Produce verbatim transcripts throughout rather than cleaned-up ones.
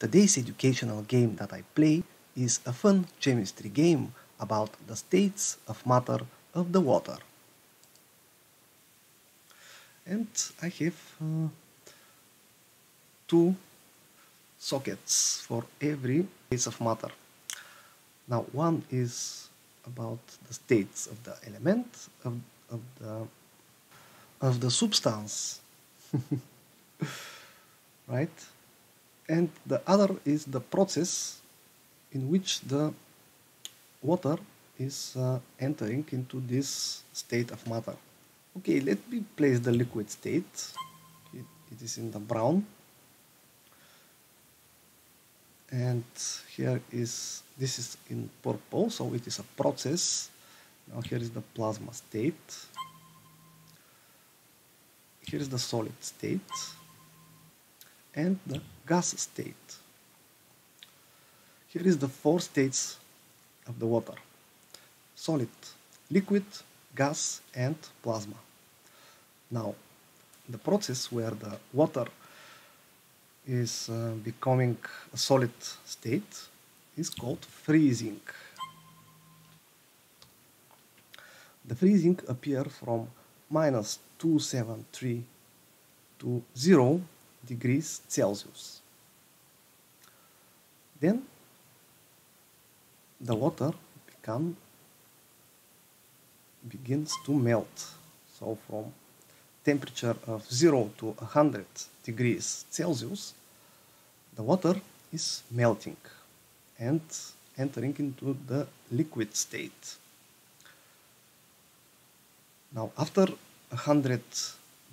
Today's educational game that I play is a fun chemistry game about the states of matter of the water. And I have uh, two sockets for every piece of matter. Now one is about the states of the element, of, of, the, of the substance, right? And the other is the process in which the water is uh, entering into this state of matter. Okay, let me place the liquid state. It, it is in the brown. And here is, this is in purple, so it is a process. Now here is the plasma state. Here is the solid state. And the gas state. Here is the four states of the water. Solid, liquid, gas and plasma. Now, the process where the water is uh, becoming a solid state is called freezing. The freezing appears from minus two seventy-three to zero degrees Celsius. Then the water become begins to melt. So from temperature of zero to one hundred degrees Celsius, the water is melting and entering into the liquid state. Now after one hundred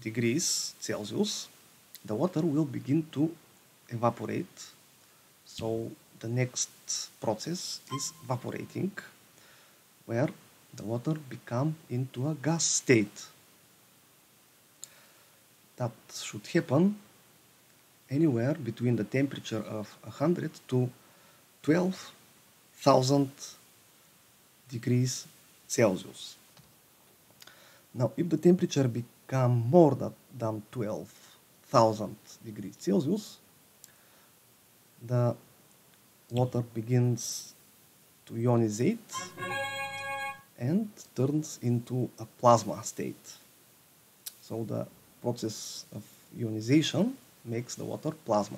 degrees Celsius, the water will begin to evaporate. So the next process is evaporating, where the water becomes into a gas state. That should happen anywhere between the temperature of one hundred to twelve thousand degrees Celsius. Now, if the temperature becomes more than twelve thousand degrees Celsius, the water begins to ionizate and turns into a plasma state. So the process of ionization makes the water plasma.